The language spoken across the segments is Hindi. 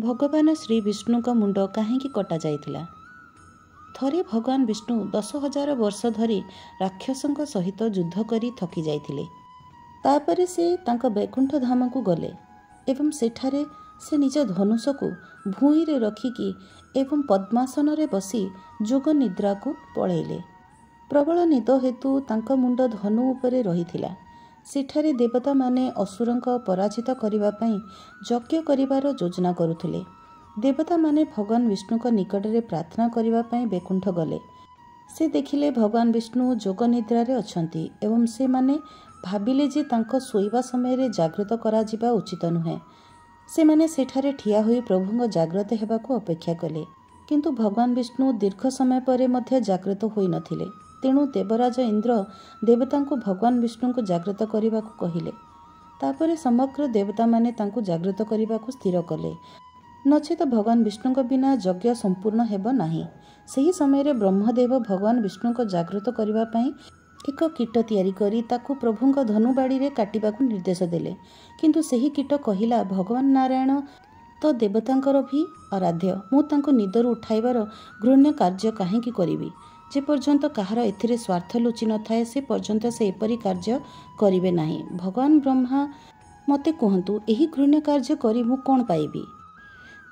भगवान श्री विष्णु का मुंड कहीं कटा जाइथिला। थरे भगवान विष्णु 10,000 वर्ष धरी राक्षसों सहित युद्ध करी थकी जाइथिले। तापरे से तांका बैकुंठ धाम को गले एवं सेठारे से निज धनुष को भूई रे रखिकी एवं पद्मासन रे बसी जोग निद्रा को पळेले। प्रबल निद हेतु तांका मुंड धनु उपरे रहिथिला। सेठारे देवता माने असुरंका पराजित करिबा पई यज्ञ करिबार योजना करुथिले। देवता माने भगवान विष्णु का निकट रे प्रार्थना करिबा पई बैकुंठ गले। से देखिले भगवान विष्णु जोग निद्रा रे अछंती एवं से माने भाबिले जे तांको सोइबा समय रे जागृत करा जिबा उचित नुहे। से माने सेठारे ठिया होई प्रभुंग जागृत हेबा को अपेक्षा कले, किंतु भगवान विष्णु दीर्घ समय परे मध्ये जागृत होई नथिले। तेणु देवराज इंद्र देवता को भगवान विष्णु को जागृत करने को कहिले। तापरे समग्र देवता माने तांको जागृत करने को स्थिर कले, नचेत भगवान विष्णु के बिना यज्ञ संपूर्ण हेब नाही। सही समय ब्रह्मदेव भगवान विष्णु को जागृत करने पाई एक कीट तैयारी करी ताकु प्रभु धनुबाड़ी रे काटिबा को निर्देश देले, किंतु सही कीट कहिला भगवान नारायण तो देवतांकर भी आराध्य, मु तांको निदर उठाइबार घृण्य कार्य कहीं करी। जे पर्यंत कहार एथिरे स्वार्थ लुचि न थाए से पर्यंत से एपरि कार्य करिवे नाही। भगवान ब्रह्मा मते कहंतु एही घृण्य कार्य करी मु कोन पाइबी।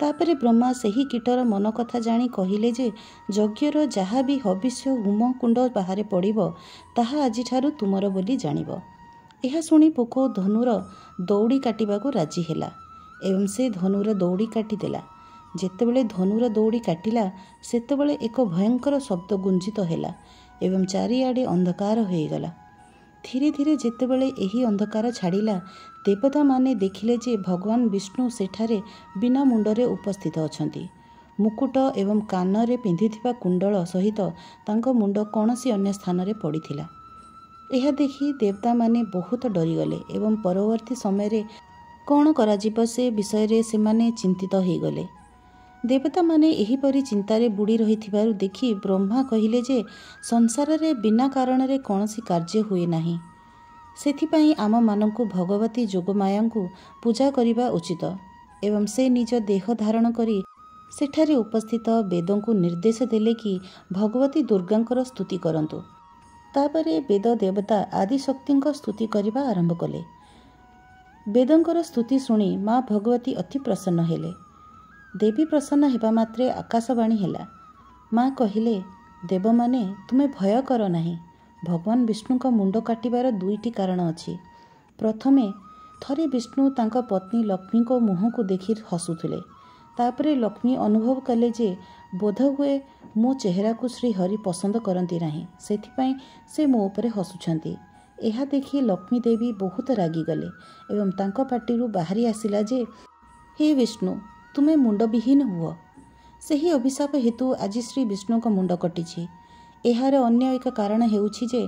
तापरे ब्रह्मा सही कीटर मन कथा जानी कहिले जे यज्ञर जहा भी हविष्य होम कुंड बाहर पड़िबो ताहा आजि ठारू तुमरो बोली जानिबो। एहा सुनी पोक धनुर दौड़ी काटिबा को राजी हेला एवं से धनुर दौड़ी काटी देला। जेतेबेले धनुर दौड़ी काटिला सेतेबेले एक भयंकर शब्द गुंजित हेला एवं चारिआडे अंधकार होइगला। धीरे धीरे जेतेबेले एही अंधकार छाड़िला देवता माने देखिले जे भगवान विष्णु सेठारे बिना मुंडरे उपस्थित अछंती। मुकुट एवं कान रे पिंधिथिबा कुंडल सहित तांको मुंड कोनोसी अन्य स्थान रे पड़िथिला। एहा देखि देवता माने बहुत डरी गले एवं परवर्ती समय रे कोन करा जिबो से विषय रे से माने चिंतित होई गले। देवता माने एहीपरि चिंतारे बुड़ी रही थिबारु देखि ब्रह्मा कहिले जे संसार रे बिना कारण रे कोनोसी कार्य हुए नाही, सेथिपाई आम मानंकु भगवती जोगमायांकु पूजा करिबा उचित। एवं से निज देह धारण करी सेठारे उपस्थित वेदंकु निर्देश देले कि भगवती दुर्गांकर स्तुति करंतु। तापरे वेद देवता आदिशक्तिंक स्तुति करिबा आरंभ कले। वेदंकर स्तुति सुनी माँ भगवती अति प्रसन्न हेले। देवी प्रसन्न हेबा मात्रे आकाशवाणी हेला। माँ कहिले देव माने तुम्हें भय कर नहीं। भगवान विष्णु का मुंड काटिबार दुईटी कारण अछि। प्रथमे थरे विष्णु तांका पत्नी लक्ष्मी को मुह को देखि हसुथिले। तापरे लक्ष्मी अनुभव कले जे बोध हुए मो चेहरा को श्री हरि पसंद करंती नाही, सेथिपाई से मो उपरे हसुछंती। एहा देखि लक्ष्मी देवी बहुत रागी गले एवं तांका पाटीरू बाहरी आसिला जे हे विष्णु तुम्हें मुंड विहीन हुआ। सही अभिशाप हेतु आज श्री विष्णु का मुंड कटिछि। एहार अन्य एक कारण हेउछि जे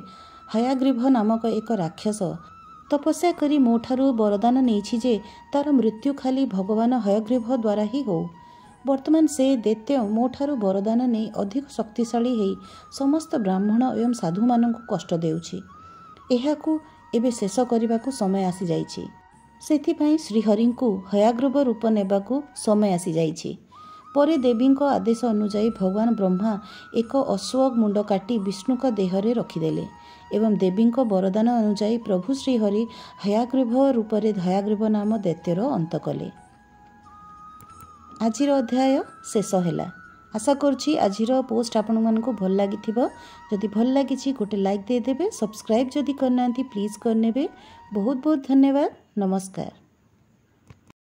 हयाग्रीव नामक एक राक्षस तपस्या करी मोठारू वरदान नेछि जे तार मृत्यु खाली भगवान हयाग्रीव द्वारा ही हो। वर्तमान से दैत्य मोठारू वरदान नहीं अधिक शक्तिशाली हेई समस्त ब्राह्मण एवं साधु मानंकु कष्ट देउछि। एहाकु एबे शेष करिबाकु समय आसी जाइछि। सेथिपाई श्रीहरिंकु हयाग्रीव रूप नेबाकु समय आसी जाइछि। परे देवींको आदेश अनुजाई भगवान ब्रह्मा एक अश्व मुंड काटी विष्णु का देहरे रखिदेले एवं देवींको वरदान अनुजाई प्रभु श्रीहरि हयाग्रीव रूपरे हयाग्रीव नाम दैत्यर अंत कले। आजिर अध्याय शेष हेला। आशा करछि आजिर पोस्ट आपण मानकु भल लागिथिबो। जदि भल लागिछि गोटे लाइक दे देबे। सब्सक्राइब जदि करनांती प्लीज करनेबे। बहुत बहुत धन्यवाद। नमस्कार।